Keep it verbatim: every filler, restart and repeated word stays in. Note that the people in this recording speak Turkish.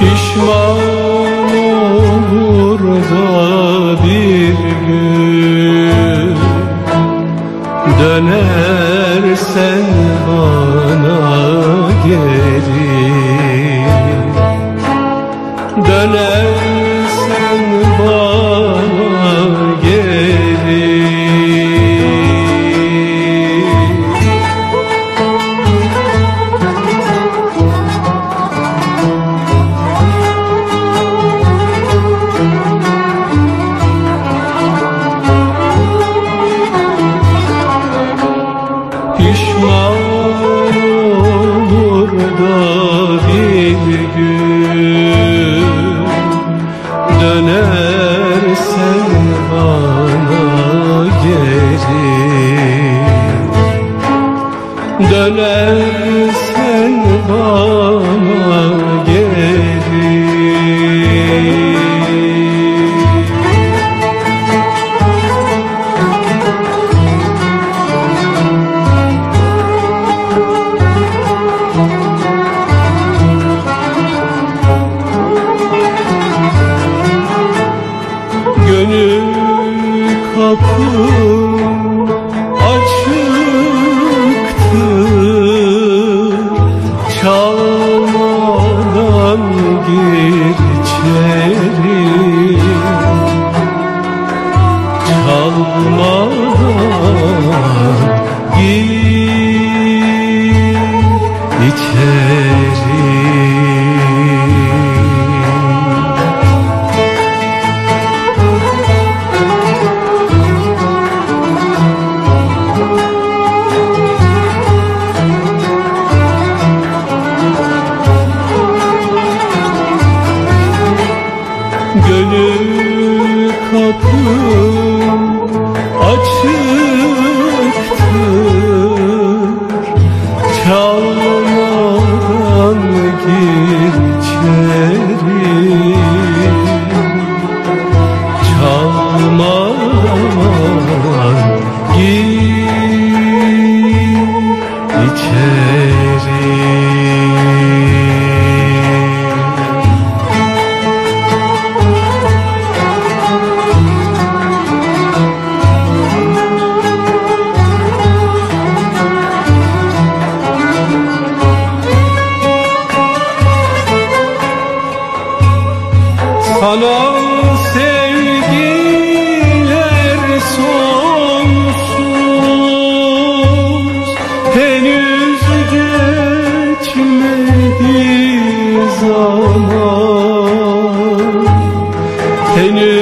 pişman olur da bir gün dönersen bana geri, dönersen bana geri. Dönersen bana geri. Gönül kapı çalmadan gir içeri, çalmadan gir içeri. Gönül kapım açıktır, çalmadan gir içeri, çalmadan gir içeri. Sana sevgiler sonsuz, henüz geçmedi zaman, henüz